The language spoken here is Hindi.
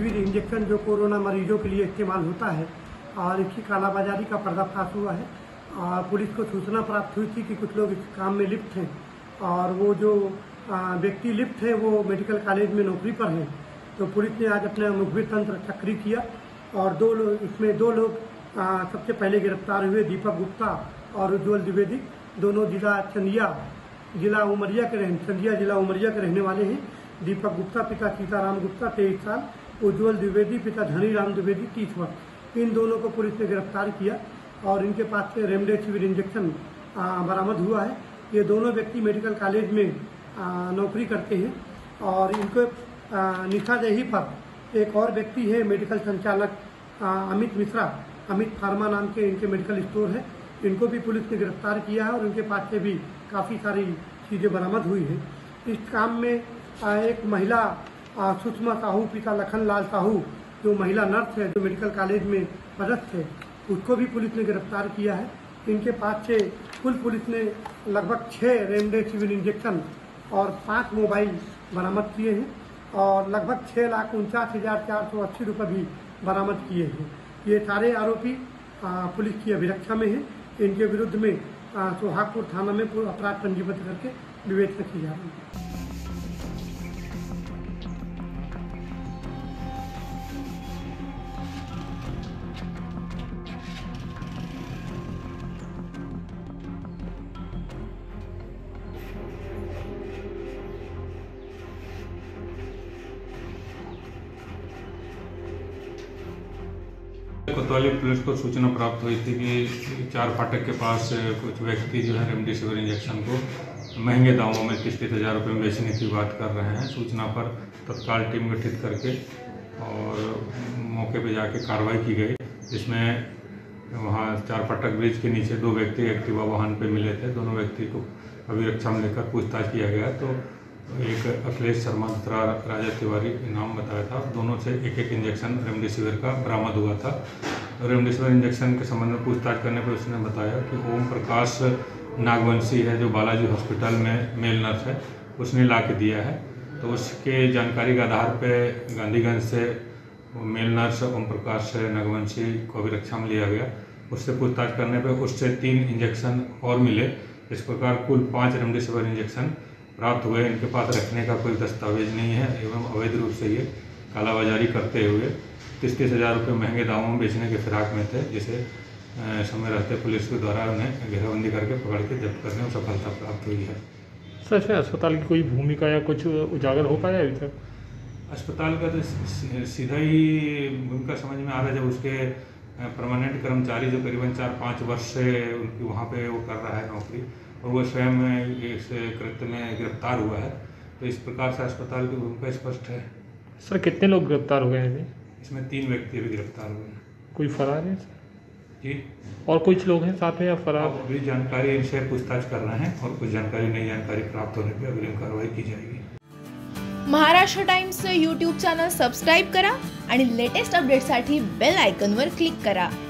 रेमडेसिविर इंजेक्शन जो कोरोना मरीजों के लिए इस्तेमाल होता है और इसकी कालाबाजारी का पर्दाफाश हुआ है। और पुलिस को सूचना प्राप्त हुई थी कि कुछ लोग इस काम में लिप्त हैं और वो जो व्यक्ति लिप्त है वो मेडिकल कॉलेज में नौकरी पर हैं। तो पुलिस ने आज अपना मुखबिर तंत्र सक्रिय किया और दो लोग सबसे पहले गिरफ्तार हुए। दीपक गुप्ता और उज्ज्वल द्विवेदी दोनों जिला उमरिया के रहने वाले हैं। दीपक गुप्ता पिता सीताराम गुप्ता 23 साल, उज्ज्वल द्विवेदी पिता धनीराम द्विवेदी 30 वर्ष। इन दोनों को पुलिस ने गिरफ्तार किया और इनके पास से रेमडेसिविर इंजेक्शन बरामद हुआ है। ये दोनों व्यक्ति मेडिकल कॉलेज में नौकरी करते हैं और इनको निशादेही पर एक और व्यक्ति है, मेडिकल संचालक अमित मिश्रा, अमित फार्मा नाम के इनके मेडिकल स्टोर है। इनको भी पुलिस ने गिरफ्तार किया है और इनके पास से भी काफ़ी सारी चीज़ें बरामद हुई हैं। इस काम में एक महिला सुषमा साहू पिता लखनलाल साहू जो महिला नर्स है जो मेडिकल कॉलेज में पदस्थ है उसको भी पुलिस ने गिरफ्तार किया है। इनके पास से कुल पुलिस ने लगभग 6 रेमडेसिविर इंजेक्शन और 5 मोबाइल बरामद किए हैं और लगभग 6,49,480 रुपये भी बरामद किए हैं। ये सारे आरोपी पुलिस की अभिरक्षा में हैं। इनके विरुद्ध में सोहागपुर थाना में पूरा अपराध पंजीबद्ध करके विवेचना की जा रही है। कोतवाली पुलिस को सूचना प्राप्त हुई थी कि 4 फाटक के पास कुछ व्यक्ति जो है रेमडेसिविर इंजेक्शन को महंगे दामों में 33,000 रुपये में बेचने की बात कर रहे हैं। सूचना पर तत्काल टीम गठित करके और मौके पर जाके कार्रवाई की गई, जिसमें वहाँ 4 फाटक ब्रिज के नीचे 2 व्यक्ति एक्टिवा वाहन पे मिले थे। दोनों व्यक्ति को अभिरक्षा में लेकर पूछताछ किया गया तो एक अखिलेश शर्मा तथा राजा तिवारी नाम बताया था। दोनों से एक इंजेक्शन रेमडेसिविर का बरामद हुआ था। रेमडेसिविर इंजेक्शन के संबंध में पूछताछ करने पर उसने बताया कि ओम प्रकाश नागवंशी है जो बालाजी हॉस्पिटल में मेल नर्स है, उसने ला के दिया है। तो उसके जानकारी के आधार पर गांधीगंज से मेल नर्स ओम प्रकाश नागवंशी को अभिरक्षा में लिया गया। उससे पूछताछ करने पर उससे 3 इंजेक्शन और मिले। इस प्रकार कुल 5 रेमडेसिविर इंजेक्शन प्राप्त हुए। इनके पास रखने का कोई दस्तावेज नहीं है एवं अवैध रूप से ये कालाबाजारी करते हुए 33,000 रुपये महंगे दामों में बेचने के फिराक में थे, जिसे समय रहते पुलिस के द्वारा उन्हें घेराबंदी करके पकड़ के जब्त करने में सफलता प्राप्त हुई है। सर, इसमें अस्पताल की कोई भूमिका या कुछ उजागर हो पाया अभी तक? अस्पताल का तो सीधा ही भूमिका समझ में आ रहा है, जब उसके परमानेंट कर्मचारी जो करीबन 4-5 वर्ष से उनकी वहाँ पे वो कर रहा है नौकरी और वो स्वयं इस कृत्य में गिरफ्तार हुआ है, तो इस प्रकार से अस्पताल की भूमिका स्पष्ट है। सर, कितने लोग गिरफ्तार हुए हैं? इसमें 3 व्यक्ति भी गिरफ्तार हुए हैं। कोई फरार है जी? और कुछ लोग हैं साथ में या फरार? अभी जानकारी इनसे पूछताछ कर रहे हैं और कुछ जानकारी नई जानकारी प्राप्त होने पर अग्रिम कार्रवाई की जाएगी। Maharashtra times YouTube channel subscribe करा आणि लेटेस्ट अपडेट्ससाठी बेल आयकॉनवर क्लिक करा।